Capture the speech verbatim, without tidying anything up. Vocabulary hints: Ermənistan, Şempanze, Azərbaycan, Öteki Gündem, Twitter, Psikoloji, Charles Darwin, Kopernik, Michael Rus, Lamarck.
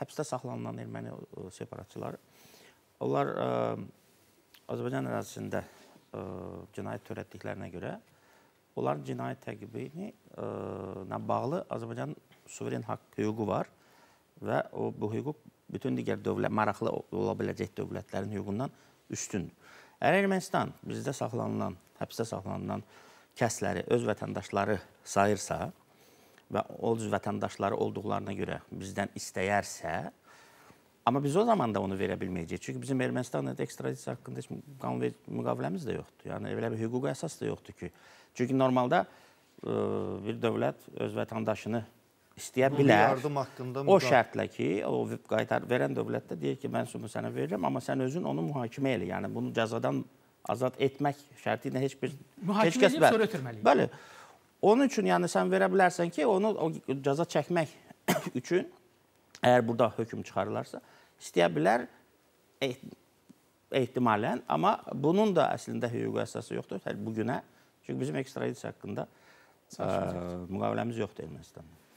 həbsdə saxlanılan erməni separatçıları, onlar Azərbaycan ərazisində cinayət törətdiklərinə görə onların cinayət təqibini ilə bağlı Azərbaycan suveren haqq hüququ var və o, bu hüquq bütün digər dövlət, maraqlı ola biləcək dövlətlərin hüququndan üstündür. Əgər Ermənistan bizdə saxlanılan, həbsdə saxlanılan kəsləri öz vətəndaşları sayırsa və öz vətəndaşları olduqlarına görə bizdən istəyərsə, amma biz o zaman da onu verə bilməyəcəyik. Çünki bizim Ermənistanla ekstradisiya haqqında heç qanun müqaviləmiz də yoxdur. Yəni elə bir hüquqi əsas da yoxdur ki. Çünki normalda bir dövlət öz vətəndaşını istəyə bilər. O şərtlə ki, o qaytar verən dövlət də deyir ki, mən sümü sənə verirəm, amma sən özün onu mühakimə elə. Yəni bunu cəzadan azad etmək şərti ilə heç bir... Mühakimə edib sonra ötürməliyik. Bəli. Onun üçün yəni sən verə bilərsən ki, onu cəza çəkmək üçün, əgər burada hökm çıxarılarsa, istəyə bilər ehtimalən, amma bunun da əslində hüquqi əsası yoxdur bugünə. Çünki bizim ekstradisiya haqqında müqaviləmiz yoxdur Ermənistanla.